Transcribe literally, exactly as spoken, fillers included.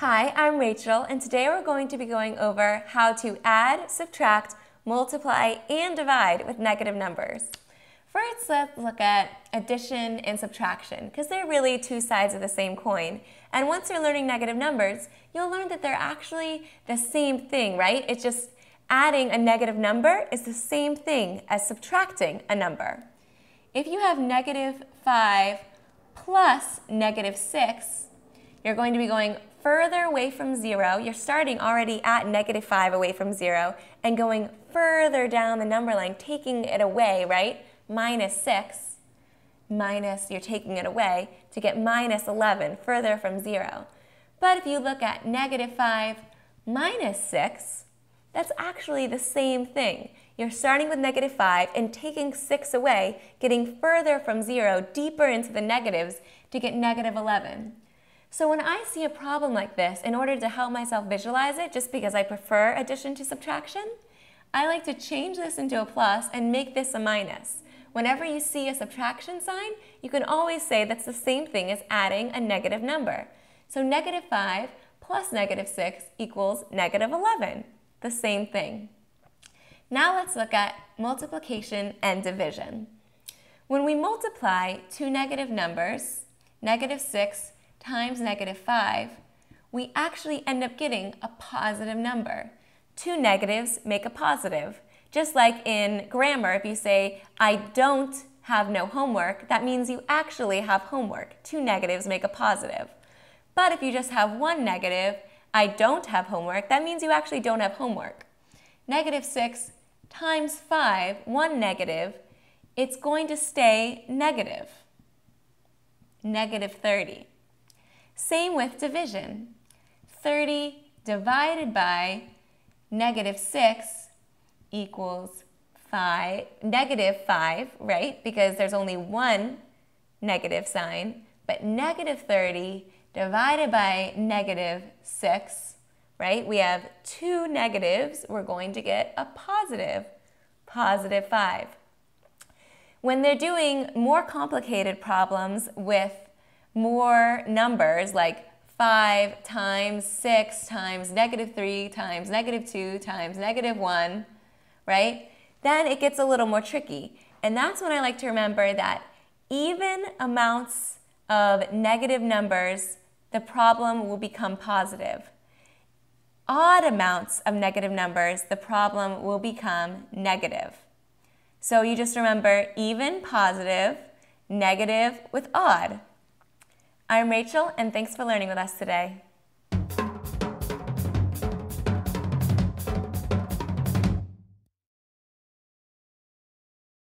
Hi, I'm Rachel, and today we're going to be going over how to add, subtract, multiply, and divide with negative numbers. First, let's look at addition and subtraction, because they're really two sides of the same coin. And once you're learning negative numbers, you'll learn that they're actually the same thing, right? It's just adding a negative number is the same thing as subtracting a number. If you have negative five plus negative six, you're going to be going further away from zero. You're starting already at negative five away from zero and going further down the number line, taking it away, right? Minus six, minus, you're taking it away to get minus eleven, further from zero. But if you look at negative five minus six, that's actually the same thing. You're starting with negative five and taking six away, getting further from zero, deeper into the negatives to get negative eleven. So when I see a problem like this, in order to help myself visualize it, just because I prefer addition to subtraction, I like to change this into a plus and make this a minus. Whenever you see a subtraction sign, you can always say that's the same thing as adding a negative number. So negative five plus negative six equals negative eleven, the same thing. Now let's look at multiplication and division. When we multiply two negative numbers, negative six times negative five, we actually end up getting a positive number. Two negatives make a positive. Just like in grammar, if you say, I don't have no homework, that means you actually have homework. Two negatives make a positive. But if you just have one negative, I don't have homework, that means you actually don't have homework. Negative six times five, one negative, it's going to stay negative. Negative thirty. Same with division. thirty divided by negative six equals five, negative five, right? Because there's only one negative sign, but negative thirty divided by negative six, right? We have two negatives, we're going to get a positive, positive five. When they're doing more complicated problems with more numbers like five times six times negative three times negative two times negative one, right? Then it gets a little more tricky. And that's when I like to remember that even amounts of negative numbers, the problem will become positive. Odd amounts of negative numbers, the problem will become negative. So you just remember even, positive, negative with odd. I'm Rachel, and thanks for learning with us today.